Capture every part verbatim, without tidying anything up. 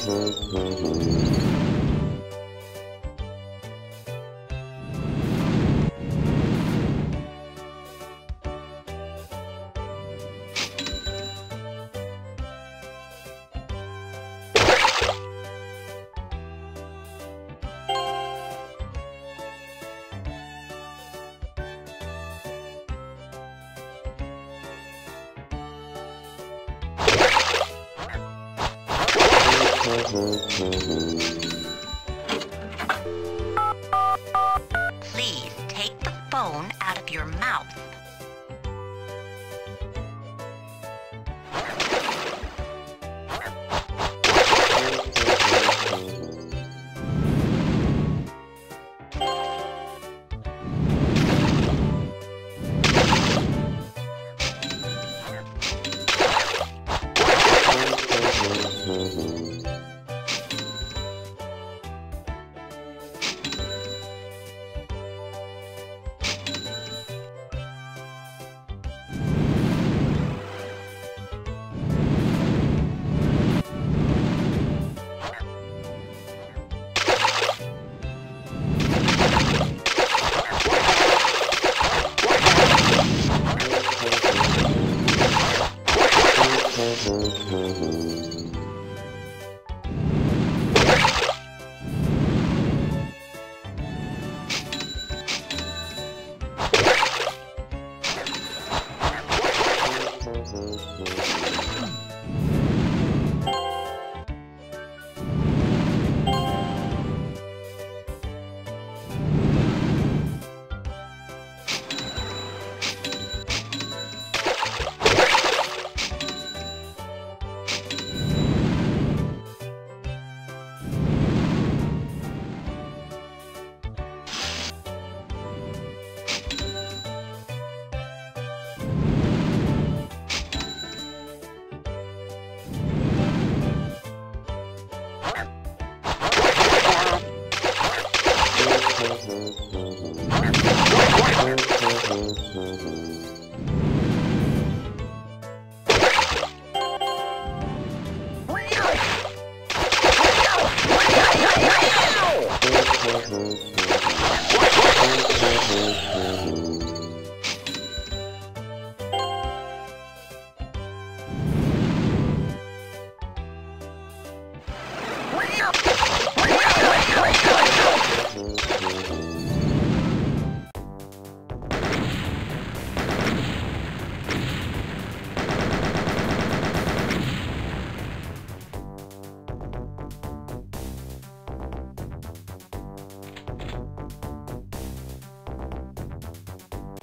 Please take the phone out of your mouth.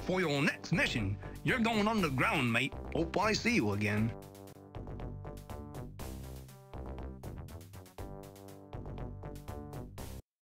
For your next mission, you're going underground, mate. Hope I see you again.